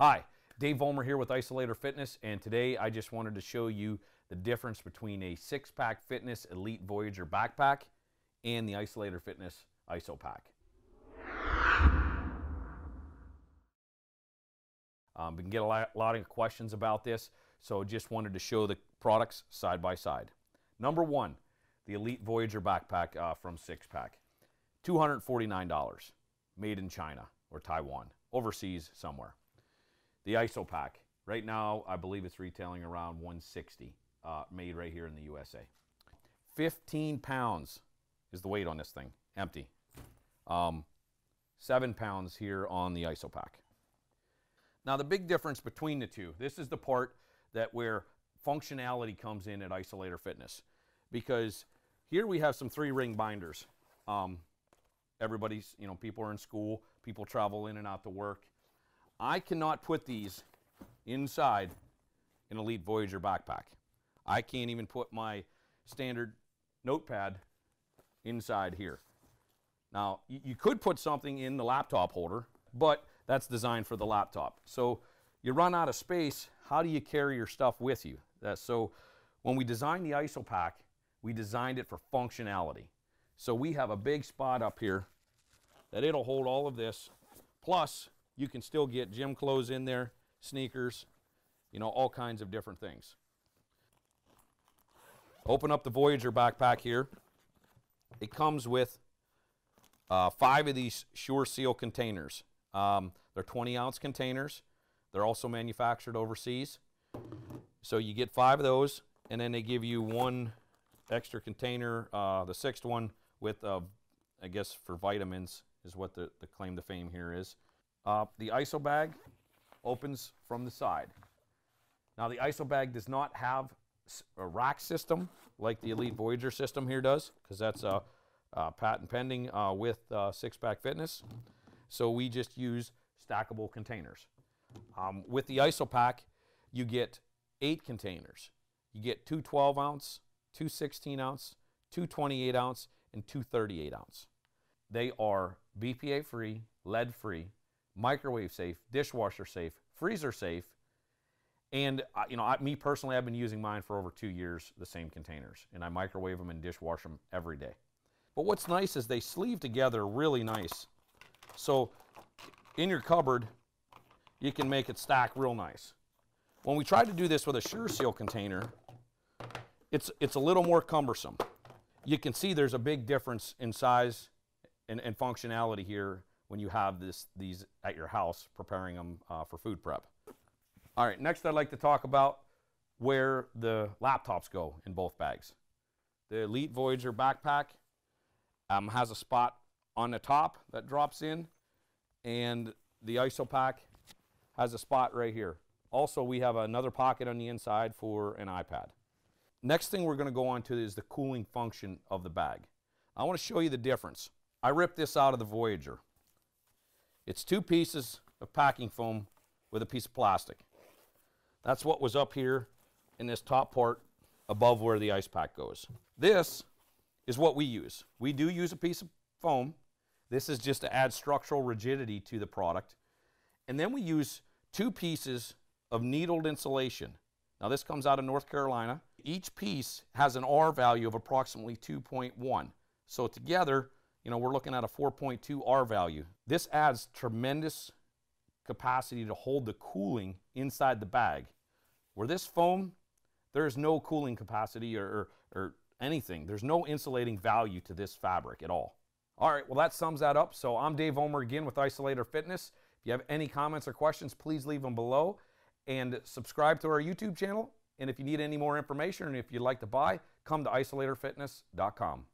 Hi, Dave Vollmer here with Isolator Fitness, and today I just wanted to show you the difference between a 6-Pack Fitness Elite Voyager Backpack and the Isolator Fitness ISO Pack. We can get a lot of questions about this, so just wanted to show the products side by side. Number one, the Elite Voyager Backpack from 6-Pack, $249, made in China or Taiwan, overseas somewhere. The ISO Pack, right now I believe it's retailing around $160, made right here in the USA. 15 pounds is the weight on this thing, empty. 7 pounds here on the ISO Pack. Now the big difference between the two, this is the part that where functionality comes in at Isolator Fitness, because here we have some 3-ring binders. Everybody's, you know, people are in school, people travel in and out to work. I cannot put these inside an Elite Voyager backpack. I can't even put my standard notepad inside here. Now, you could put something in the laptop holder, but that's designed for the laptop. So you run out of space, how do you carry your stuff with you? So when we designed the ISO Pack, we designed it for functionality. So we have a big spot up here that it'll hold all of this, plus you can still get gym clothes in there, sneakers, you know, all kinds of different things. Open up the Voyager backpack here. It comes with 5 of these Sure Seal containers. They're 20-ounce containers. They're also manufactured overseas. So you get 5 of those, and then they give you 1 extra container, the 6th one with, I guess, for vitamins is what the claim to fame here is. The ISO bag opens from the side. Now the ISO bag does not have a rack system like the Elite Voyager system here does, because that's patent pending with 6-Pack Fitness. So we just use stackable containers. With the ISO pack, you get 8 containers. You get 2 12-ounce, 2 16-ounce, 2 28-ounce, and 2 38-ounce. They are BPA-free, lead-free, microwave safe, dishwasher safe, freezer safe, and you know, me personally, I've been using mine for over 2 years, the same containers, and I microwave them and dishwash them every day. But what's nice is they sleeve together really nice. So in your cupboard, you can make it stack real nice. When we tried to do this with a Sure Seal container, it's a little more cumbersome. You can see there's a big difference in size and functionality here when you have these at your house, preparing them for food prep. All right, next I'd like to talk about where the laptops go in both bags. The Elite Voyager backpack has a spot on the top that drops in, and the ISO pack has a spot right here. Also, we have another pocket on the inside for an iPad. Next thing we're gonna go on to is the cooling function of the bag. I wanna show you the difference. I ripped this out of the Voyager. It's 2 pieces of packing foam with a piece of plastic. That's what was up here in this top part above where the ice pack goes. This is what we use. We do use a piece of foam. This is just to add structural rigidity to the product. And then we use 2 pieces of needled insulation. Now this comes out of North Carolina. Each piece has an R value of approximately 2.1. So together, you know, we're looking at a 4.2 R value. This adds tremendous capacity to hold the cooling inside the bag. Where this foam, there is no cooling capacity or anything. There's no insulating value to this fabric at all. All right, well, that sums that up. So I'm Dave Vollmer again with Isolator Fitness. If you have any comments or questions, please leave them below. And subscribe to our YouTube channel. And if you need any more information, and if you'd like to buy, come to isolatorfitness.com.